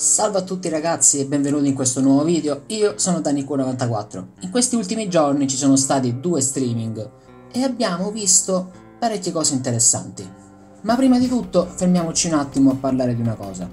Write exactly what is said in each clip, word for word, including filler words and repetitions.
Salve a tutti ragazzi e benvenuti in questo nuovo video, io sono Danny Q novantaquattro. In questi ultimi giorni ci sono stati due streaming e abbiamo visto parecchie cose interessanti. Ma prima di tutto fermiamoci un attimo a parlare di una cosa.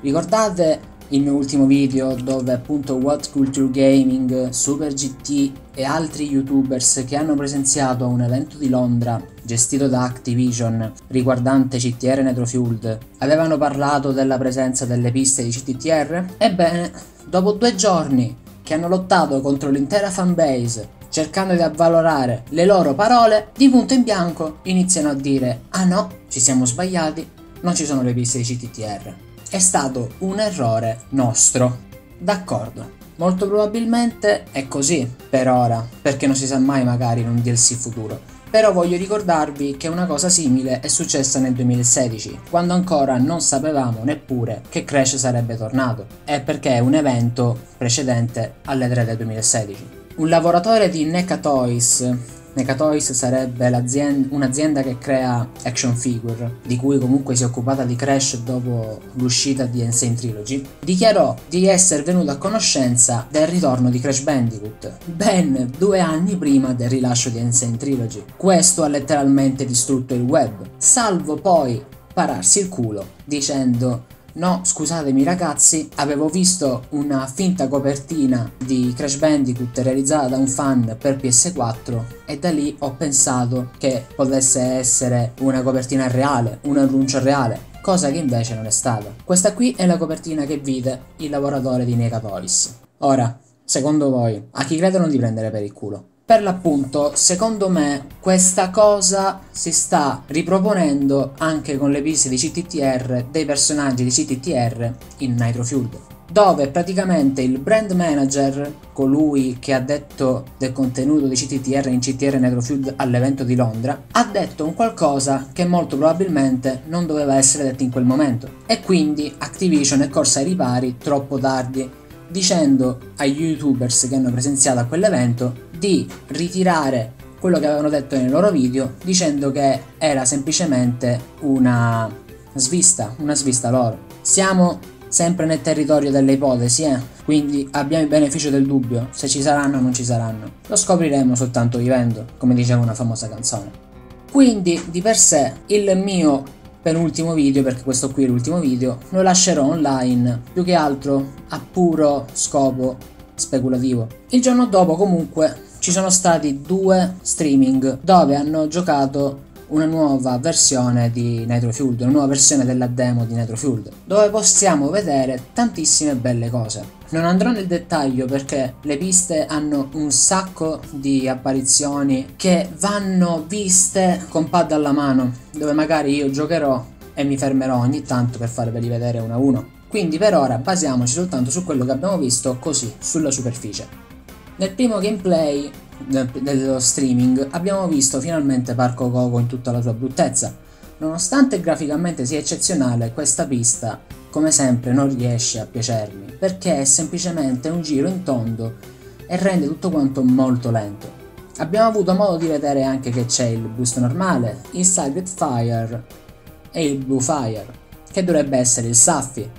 Ricordate il mio ultimo video dove appunto What Culture Gaming, Super G T e altri youtubers che hanno presenziato a un evento di Londra gestito da Activision riguardante C T R Nitro-Fueled avevano parlato della presenza delle piste di C T T R? Ebbene, dopo due giorni che hanno lottato contro l'intera fanbase cercando di avvalorare le loro parole, di punto in bianco iniziano a dire ah no, ci siamo sbagliati, non ci sono le piste di C T T R. È stato un errore nostro. D'accordo, molto probabilmente è così per ora, perché non si sa mai, magari in un D L C futuro. Però voglio ricordarvi che una cosa simile è successa nel duemilasedici, quando ancora non sapevamo neppure che Crash sarebbe tornato. È perché è un evento precedente alle tre del duemilasedici. Un lavoratore di NECA Toys, NECA Toys sarebbe un'azienda che crea action figure, di cui comunque si è occupata di Crash dopo l'uscita di Crash Trilogy, dichiarò di essere venuto a conoscenza del ritorno di Crash Bandicoot, ben due anni prima del rilascio di Crash Trilogy. Questo ha letteralmente distrutto il web, salvo poi pararsi il culo dicendo no, scusatemi ragazzi, avevo visto una finta copertina di Crash Bandicoot realizzata da un fan per P S quattro e da lì ho pensato che potesse essere una copertina reale, un annuncio reale, cosa che invece non è stata. Questa qui è la copertina che vide il lavoratore di Negapolis. Ora, secondo voi, a chi credono di prendere per il culo? Per l'appunto, secondo me, questa cosa si sta riproponendo anche con le piste di C T T R dei personaggi di C T T R in Nitro-Fueled, dove praticamente il brand manager, colui che ha detto del contenuto di C T T R in C T R Nitro-Fueled all'evento di Londra, ha detto un qualcosa che molto probabilmente non doveva essere detto in quel momento. E quindi Activision è corsa ai ripari troppo tardi, dicendo agli youtubers che hanno presenziato a quell'evento di ritirare quello che avevano detto nei loro video, dicendo che era semplicemente una svista, una svista loro. Siamo sempre nel territorio delle ipotesi, eh? Quindi abbiamo il beneficio del dubbio, se ci saranno o non ci saranno. Lo scopriremo soltanto vivendo, come diceva una famosa canzone. Quindi di per sé il mio penultimo video, perché questo qui è l'ultimo video, lo lascerò online più che altro a puro scopo speculativo. Il giorno dopo comunque ci sono stati due streaming dove hanno giocato una nuova versione di Nitro-Fueled, una nuova versione della demo di Nitro-Fueled, dove possiamo vedere tantissime belle cose. Non andrò nel dettaglio perché le piste hanno un sacco di apparizioni che vanno viste con pad alla mano, dove magari io giocherò e mi fermerò ogni tanto per farveli vedere uno a uno. Quindi per ora basiamoci soltanto su quello che abbiamo visto così, sulla superficie. Nel primo gameplay dello streaming abbiamo visto finalmente Parco Gogo in tutta la sua bruttezza. Nonostante graficamente sia eccezionale, questa pista, come sempre, non riesce a piacermi, perché è semplicemente un giro in tondo e rende tutto quanto molto lento. Abbiamo avuto modo di vedere anche che c'è il boost normale, il Sacred Fire e il Blue Fire, che dovrebbe essere il Saffi.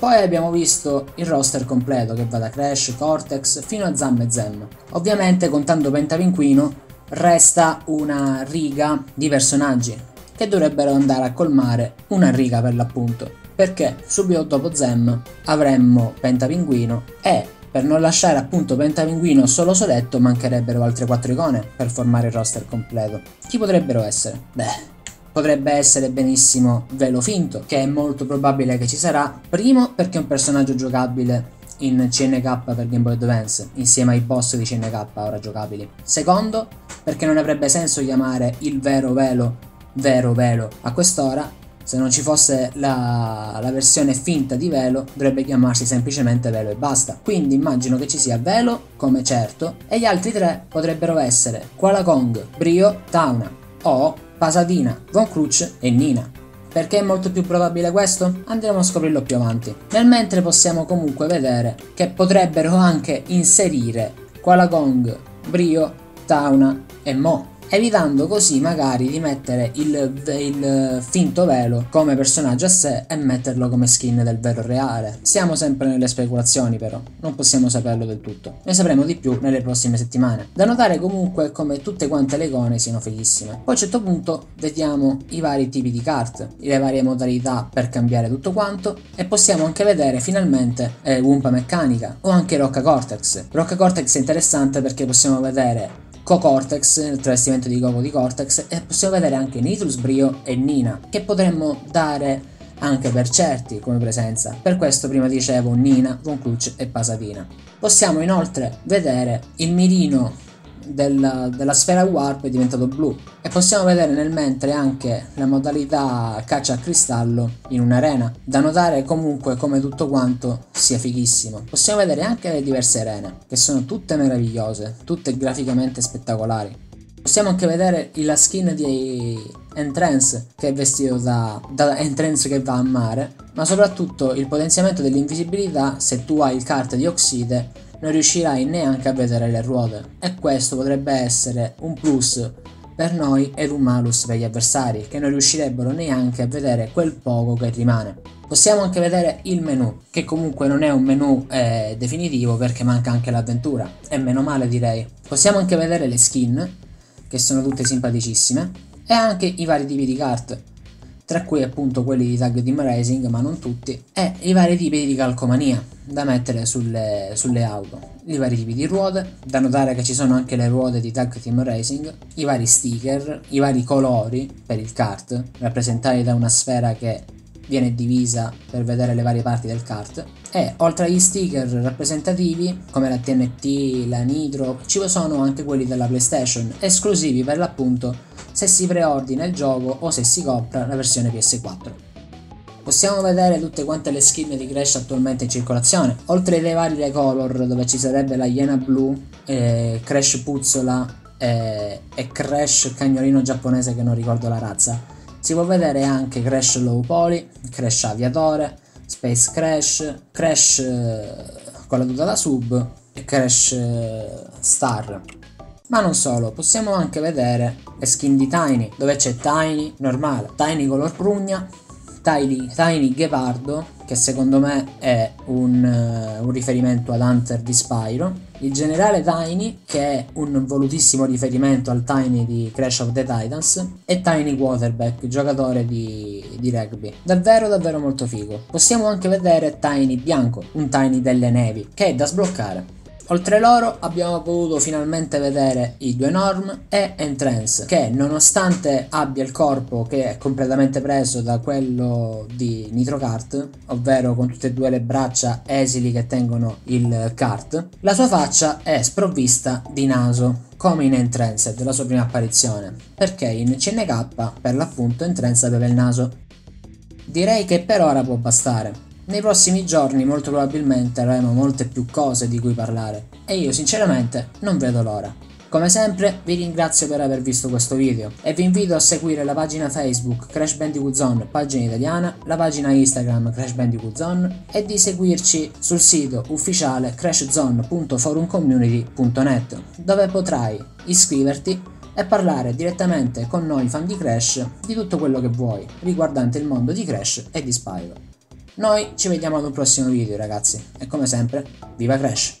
Poi abbiamo visto il roster completo che va da Crash, Cortex fino a Zam e Zem. Ovviamente contando pentapinguino resta una riga di personaggi che dovrebbero andare a colmare una riga per l'appunto, perché subito dopo Zem avremmo pentapinguino e per non lasciare appunto pentapinguino solo soletto mancherebbero altre quattro icone per formare il roster completo. Chi potrebbero essere? Beh, potrebbe essere benissimo Velo finto, che è molto probabile che ci sarà, primo perché è un personaggio giocabile in C N K per Game Boy Advance insieme ai boss di C N K ora giocabili, secondo perché non avrebbe senso chiamare il vero Velo vero Velo a quest'ora. Se non ci fosse la, la versione finta di Velo dovrebbe chiamarsi semplicemente Velo e basta, quindi immagino che ci sia Velo come certo, e gli altri tre potrebbero essere Kuala Kong, Brio, Tauna o Pasadena, Von Kruch e Nina. Perché è molto più probabile questo? Andremo a scoprirlo più avanti. Nel mentre possiamo comunque vedere che potrebbero anche inserire Qualacong, Brio, Tauna e Mo. evitando così magari di mettere il, il finto Velo come personaggio a sé e metterlo come skin del Velo reale. Siamo sempre nelle speculazioni però, non possiamo saperlo del tutto. Ne sapremo di più nelle prossime settimane. Da notare comunque è come tutte quante le icone siano fighissime. Poi a un certo punto vediamo i vari tipi di cart, le varie modalità per cambiare tutto quanto e possiamo anche vedere finalmente eh, Wumpa meccanica o anche Rocca Cortex. Rocca Cortex è interessante perché possiamo vedere Co-Cortex, il travestimento di Gogo di Cortex, e possiamo vedere anche Nitrus, Brio e Nina, che potremmo dare anche per certi come presenza. Per questo prima dicevo Nina, Von Kruch e Pasadena. Possiamo inoltre vedere il mirino della, della sfera warp è diventato blu e possiamo vedere nel mentre anche la modalità caccia a cristallo in un'arena. Da notare comunque come tutto quanto sia fighissimo. Possiamo vedere anche le diverse arene che sono tutte meravigliose, tutte graficamente spettacolari. Possiamo anche vedere la skin di Entrance che è vestito da, da Entrance che va a mare, ma soprattutto il potenziamento dell'invisibilità. Se tu hai il kart di Oxide non riuscirai neanche a vedere le ruote, e questo potrebbe essere un plus per noi ed un malus per gli avversari, che non riuscirebbero neanche a vedere quel poco che rimane. Possiamo anche vedere il menu, che comunque non è un menu eh, definitivo perché manca anche l'avventura, e meno male direi. Possiamo anche vedere le skin, che sono tutte simpaticissime, e anche i vari tipi di kart, tra cui appunto quelli di Tag Team Racing, ma non tutti, e i vari tipi di calcomania da mettere sulle, sulle auto, i vari tipi di ruote. Da notare che ci sono anche le ruote di Tag Team Racing, i vari sticker, i vari colori per il kart, rappresentati da una sfera che viene divisa per vedere le varie parti del kart, e oltre agli sticker rappresentativi come la T N T, la Nitro, ci sono anche quelli della PlayStation, esclusivi per l'appunto se si preordina il gioco o se si compra la versione P S quattro. Possiamo vedere tutte quante le skin di Crash attualmente in circolazione, oltre ai vari color dove ci sarebbe la Iena Blu, eh, Crash Puzzola eh, e Crash Cagnolino giapponese che non ricordo la razza. Si può vedere anche Crash Low Poly, Crash Aviatore, Space Crash, Crash eh, con la tuta da sub e Crash eh, Star. Ma non solo, possiamo anche vedere le skin di Tiny, dove c'è Tiny normale, Tiny color prugna, Tiny, Tiny Ghepardo, che secondo me è un, uh, un riferimento ad Hunter di Spyro, il generale Tiny, che è un volutissimo riferimento al Tiny di Crash of the Titans, e Tiny Quarterback, giocatore di, di rugby. Davvero davvero molto figo. Possiamo anche vedere Tiny Bianco, un Tiny delle nevi, che è da sbloccare. Oltre loro abbiamo potuto finalmente vedere i due Norm e Entrance, che nonostante abbia il corpo che è completamente preso da quello di Nitro Kart, ovvero con tutte e due le braccia esili che tengono il kart, la sua faccia è sprovvista di naso, come in Entrance della sua prima apparizione, perché in C N K per l'appunto Entrance aveva il naso. Direi che per ora può bastare. Nei prossimi giorni molto probabilmente avremo molte più cose di cui parlare e io sinceramente non vedo l'ora. Come sempre vi ringrazio per aver visto questo video e vi invito a seguire la pagina Facebook Crash Bandicoot Zone pagina italiana, la pagina Instagram Crash Bandicoot Zone e di seguirci sul sito ufficiale crashzone punto forum community punto net, dove potrai iscriverti e parlare direttamente con noi fan di Crash di tutto quello che vuoi riguardante il mondo di Crash e di Spyro. Noi ci vediamo ad un prossimo video ragazzi e come sempre, viva Crash!